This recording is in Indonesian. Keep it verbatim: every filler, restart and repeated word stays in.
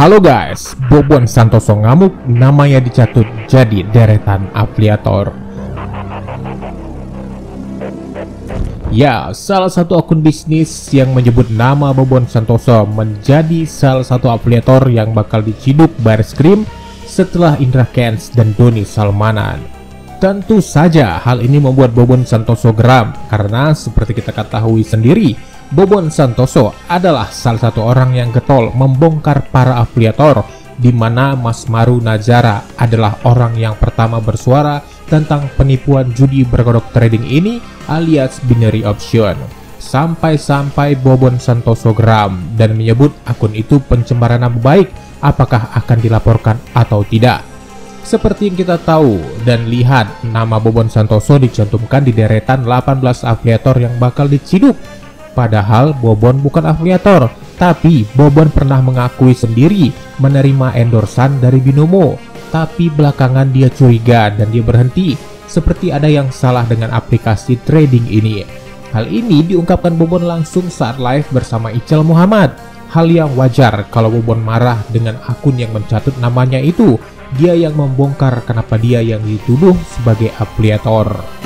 Halo guys, Bobon Santoso ngamuk, namanya dicatut jadi deretan afiliator. Ya, salah satu akun bisnis yang menyebut nama Bobon Santoso menjadi salah satu afiliator yang bakal diciduk Bareskrim setelah Indra Kenz dan Doni Salmanan. Tentu saja hal ini membuat Bobon Santoso geram karena seperti kita ketahui sendiri, Bobon Santoso adalah salah satu orang yang getol membongkar para afiliator, di mana Mas Maru Najara adalah orang yang pertama bersuara tentang penipuan judi berkodok trading ini alias binary option. Sampai-sampai Bobon Santoso geram dan menyebut akun itu pencemaran nama baik, apakah akan dilaporkan atau tidak. Seperti yang kita tahu dan lihat, nama Bobon Santoso dicantumkan di deretan delapan belas afiliator yang bakal diciduk. Padahal Bobon bukan afiliator, tapi Bobon pernah mengakui sendiri menerima endorsan dari Binomo. Tapi belakangan dia curiga dan dia berhenti, seperti ada yang salah dengan aplikasi trading ini. Hal ini diungkapkan Bobon langsung saat live bersama Ical Muhammad. Hal yang wajar kalau Bobon marah dengan akun yang mencatut namanya itu. Dia yang membongkar kenapa dia yang dituduh sebagai afiliator.